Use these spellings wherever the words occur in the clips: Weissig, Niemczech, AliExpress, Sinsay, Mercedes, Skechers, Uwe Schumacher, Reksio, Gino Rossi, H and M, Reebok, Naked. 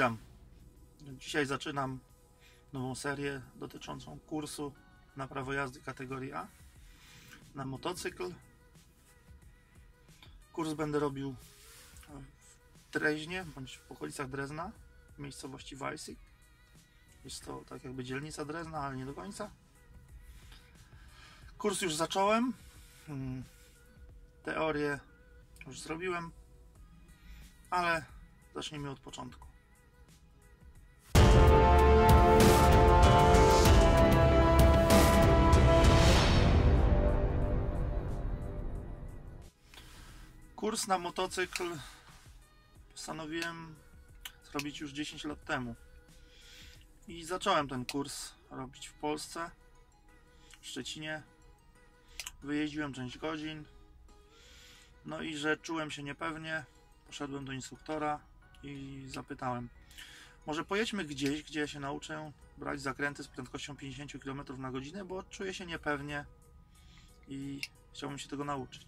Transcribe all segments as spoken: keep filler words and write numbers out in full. Witam. Dzisiaj zaczynam nową serię dotyczącą kursu na prawo jazdy kategorii A na motocykl. Kurs będę robił w Dreznie, bądź w okolicach Drezna, w miejscowości Weissig. Jest to tak jakby dzielnica Drezna, ale nie do końca. Kurs już zacząłem, teorię już zrobiłem, ale zacznijmy od początku. Kurs na motocykl postanowiłem zrobić już dziesięć lat temu i zacząłem ten kurs robić w Polsce, w Szczecinie. Wyjeździłem część godzin, no i że czułem się niepewnie, poszedłem do instruktora i zapytałem: może pojedźmy gdzieś, gdzie ja się nauczę brać zakręty z prędkością pięćdziesiąt kilometrów na godzinę, bo czuję się niepewnie i chciałbym się tego nauczyć.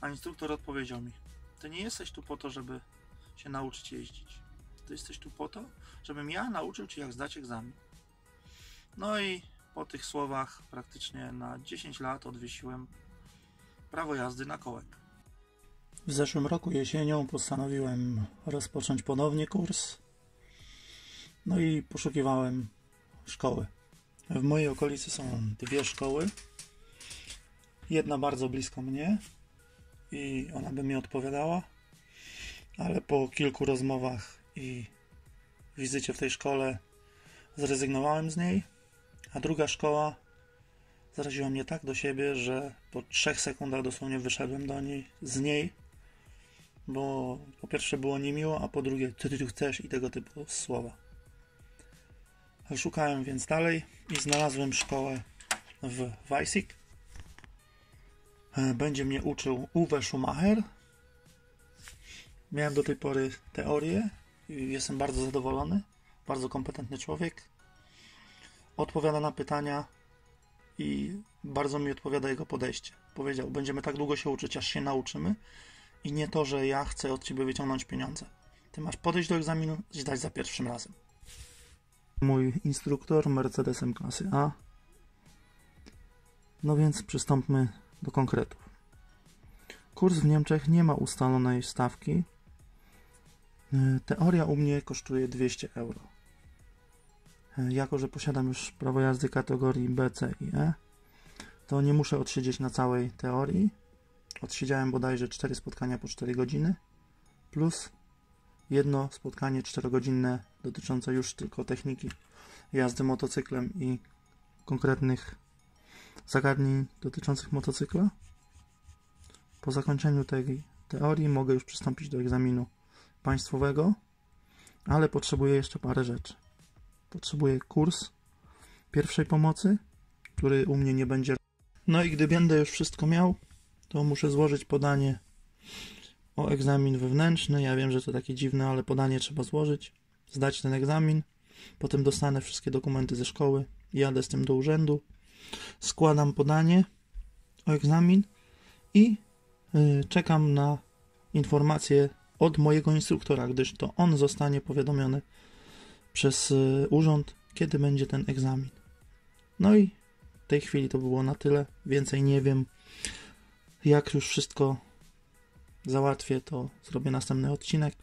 A instruktor odpowiedział mi: ty nie jesteś tu po to, żeby się nauczyć jeździć. Ty jesteś tu po to, żebym ja nauczył cię, jak zdać egzamin. No i po tych słowach praktycznie na dziesięć lat odwiesiłem prawo jazdy na kołek. W zeszłym roku jesienią postanowiłem rozpocząć ponownie kurs. No i poszukiwałem szkoły. W mojej okolicy są dwie szkoły. Jedna bardzo blisko mnie i ona by mi odpowiadała, ale po kilku rozmowach i wizycie w tej szkole zrezygnowałem z niej, a druga szkoła zaraziła mnie tak do siebie, że po trzech sekundach dosłownie wyszedłem do niej, z niej, bo po pierwsze było niemiło, a po drugie ty, ty, ty chcesz i tego typu słowa. Szukałem więc dalej i znalazłem szkołę w Weissig. Będzie mnie uczył Uwe Schumacher. Miałem do tej pory teorię i jestem bardzo zadowolony. Bardzo kompetentny człowiek. Odpowiada na pytania i bardzo mi odpowiada jego podejście. Powiedział: będziemy tak długo się uczyć, aż się nauczymy. I nie to, że ja chcę od ciebie wyciągnąć pieniądze. Ty masz podejść do egzaminu i zdać za pierwszym razem. Mój instruktor Mercedesem klasy A. No więc przystąpmy do konkretów. Kurs w Niemczech nie ma ustalonej stawki. Teoria u mnie kosztuje dwieście euro. Jako że posiadam już prawo jazdy kategorii B, C i E, to nie muszę odsiedzieć na całej teorii. Odsiedziałem bodajże cztery spotkania po cztery godziny, plus jedno spotkanie czterogodzinne dotyczące już tylko techniki jazdy motocyklem i konkretnych zagadnień dotyczących motocykla. Po zakończeniu tej teorii mogę już przystąpić do egzaminu państwowego, ale potrzebuję jeszcze parę rzeczy. Potrzebuję kurs pierwszej pomocy, który u mnie nie będzie. No i gdy będę już wszystko miał, to muszę złożyć podanie o egzamin wewnętrzny. Ja wiem, że to takie dziwne, ale podanie trzeba złożyć, zdać ten egzamin, potem dostanę wszystkie dokumenty ze szkoły, jadę z tym do urzędu, składam podanie o egzamin i yy, czekam na informację od mojego instruktora, gdyż to on zostanie powiadomiony przez yy, urząd, kiedy będzie ten egzamin. No i w tej chwili to było na tyle, więcej nie wiem. Jak już wszystko załatwię, to zrobię następny odcinek.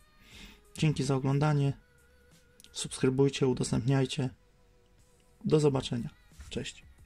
Dzięki za oglądanie. Subskrybujcie, udostępniajcie. Do zobaczenia. Cześć.